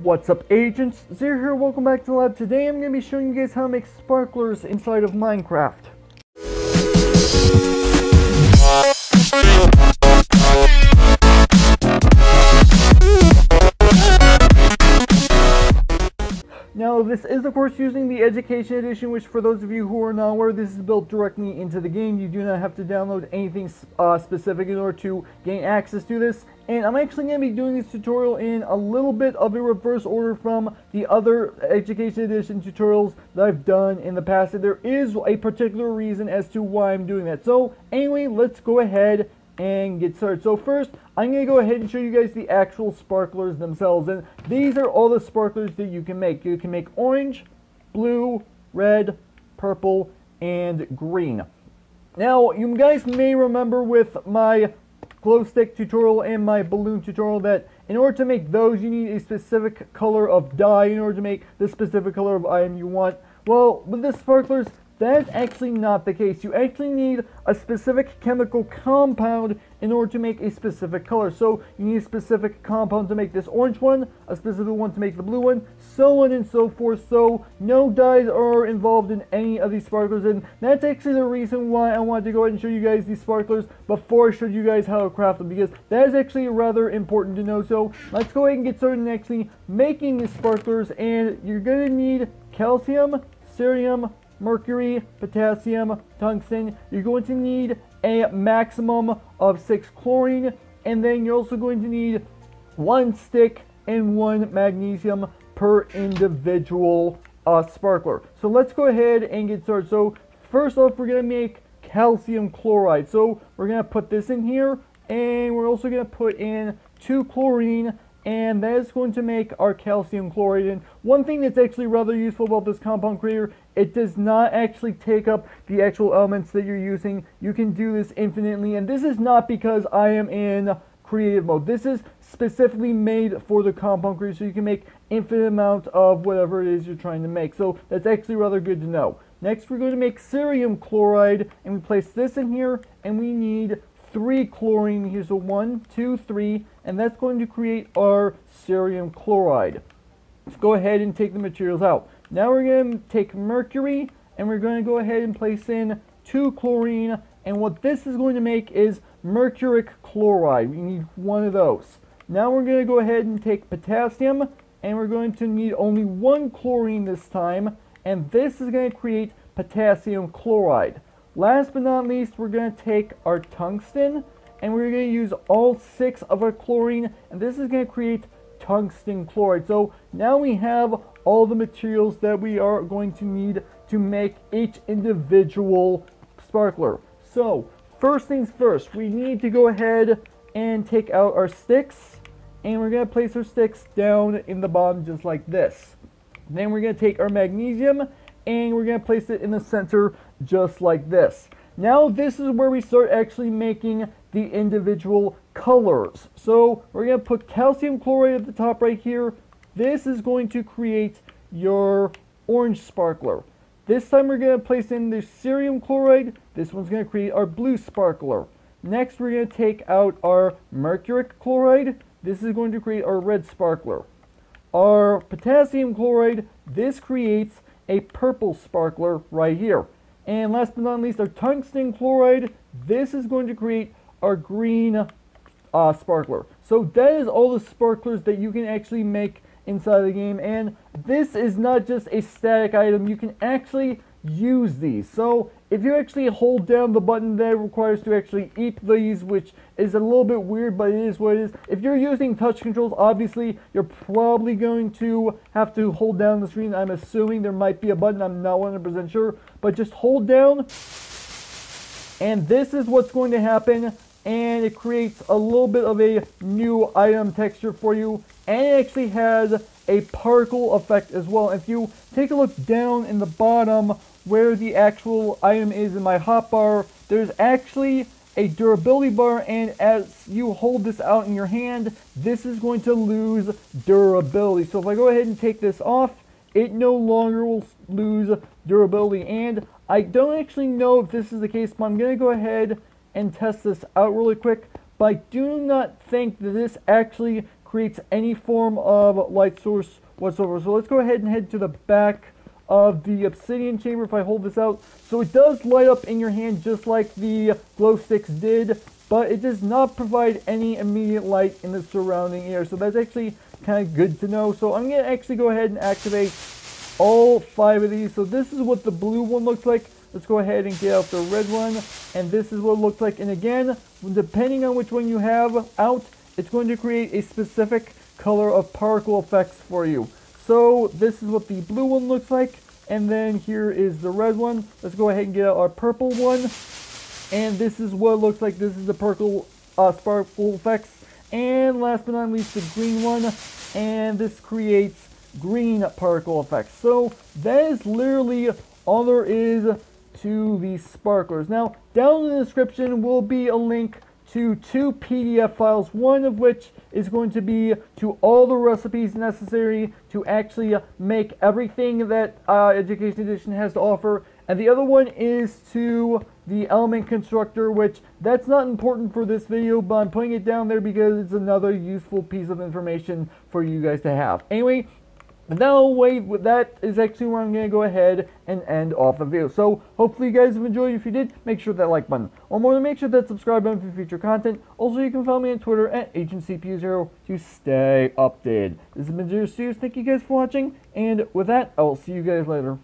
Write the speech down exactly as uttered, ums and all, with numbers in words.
What's up, agents? Zer here, welcome back to the lab. Today I'm going to be showing you guys how to make sparklers inside of Minecraft. Now this is of course using the Education Edition, which for those of you who are not aware, this is built directly into the game. You do not have to download anything uh, specific in order to gain access to this. And I'm actually going to be doing this tutorial in a little bit of a reverse order from the other Education Edition tutorials that I've done in the past. And there is a particular reason as to why I'm doing that. So anyway, let's go ahead and get started. So first, I'm going to go ahead and show you guys the actual sparklers themselves. And these are all the sparklers that you can make. You can make orange, blue, red, purple, and green. Now, you guys may remember with my glow stick tutorial and my balloon tutorial that in order to make those, you need a specific color of dye in order to make the specific color of item you want. Well, with the sparklers, that's actually not the case. You actually need a specific chemical compound in order to make a specific color. So you need a specific compound to make this orange one, a specific one to make the blue one, so on and so forth. So no dyes are involved in any of these sparklers, and that's actually the reason why I wanted to go ahead and show you guys these sparklers before I showed you guys how to craft them, because that is actually rather important to know. So let's go ahead and get started in actually making these sparklers, and you're going to need calcium, cerium, mercury, potassium, tungsten. You're going to need a maximum of six chlorine, and then you're also going to need one stick and one magnesium per individual uh, sparkler. So let's go ahead and get started. So first off, we're going to make calcium chloride. So we're going to put this in here, and we're also going to put in two chlorine, and that is going to make our calcium chloride. And one thing that's actually rather useful about this compound creator, it does not actually take up the actual elements that you're using. You can do this infinitely, and this is not because I am in creative mode. This is specifically made for the compound creator, so you can make infinite amount of whatever it is you're trying to make. So that's actually rather good to know. Next, we're going to make cerium chloride, and we place this in here, and we need three chlorine here, so one, two, three, and that's going to create our cerium chloride. Let's go ahead and take the materials out. Now we're going to take mercury, and we're going to go ahead and place in two chlorine, and what this is going to make is mercuric chloride. We need one of those. Now we're going to go ahead and take potassium, and we're going to need only one chlorine this time, and this is going to create potassium chloride. Last but not least, we're going to take our tungsten, and we're going to use all six of our chlorine, and this is going to create tungsten chloride. So now we have all the materials that we are going to need to make each individual sparkler. So first things first, we need to go ahead and take out our sticks, and we're going to place our sticks down in the bottom just like this. Then we're going to take our magnesium, and we're going to place it in the center just like this. Now this is where we start actually making the individual colors. So we're going to put calcium chloride at the top right here. This is going to create your orange sparkler. This time we're going to place in the cerium chloride. This one's going to create our blue sparkler. Next we're going to take out our mercuric chloride. This is going to create our red sparkler. Our potassium chloride, this creates a purple sparkler right here. And last but not least, our tungsten chloride, this is going to create our green uh, sparkler. So that is all the sparklers that you can actually make inside the game, and this is not just a static item. You can actually use these. So if you actually hold down the button, that requires to actually eat these, which is a little bit weird, but it is what it is. If you're using touch controls, obviously you're probably going to have to hold down the screen. I'm assuming there might be a button, I'm not one hundred percent sure, but just hold down, and this is what's going to happen, and it creates a little bit of a new item texture for you, and it actually has a particle effect as well. If you take a look down in the bottom where the actual item is in my hotbar, there's actually a durability bar, and as you hold this out in your hand, this is going to lose durability. So if I go ahead and take this off, it no longer will lose durability, and I don't actually know if this is the case, but I'm going to go ahead and test this out really quick, but I do not think that this actually creates any form of light source whatsoever. So let's go ahead and head to the back of the obsidian chamber if I hold this out. So it does light up in your hand just like the glow sticks did, but it does not provide any immediate light in the surrounding air. So that's actually kind of good to know. So I'm going to actually go ahead and activate all five of these. So this is what the blue one looks like. Let's go ahead and get out the red one, and this is what it looks like. And again, depending on which one you have out, it's going to create a specific color of particle effects for you. So this is what the blue one looks like, and then here is the red one. Let's go ahead and get out our purple one, and this is what it looks like. This is the purple uh, sparkle effects, and last but not least, the green one, and this creates green particle effects. So that is literally all there is to these sparklers. Now, down in the description will be a link to two P D F files, one of which is going to be to all the recipes necessary to actually make everything that uh, Education Edition has to offer, and the other one is to the element constructor, which that's not important for this video, but I'm putting it down there because it's another useful piece of information for you guys to have. Anyway, no wait, that is actually where I'm going to go ahead and end off the video. So hopefully you guys have enjoyed. If you did, make sure that like button, or more than, make sure that subscribe button for future content. Also, you can follow me on Twitter at Agent C P U zero to stay updated. This has been Zer zero Studioz. Thank you guys for watching, and with that, I will see you guys later.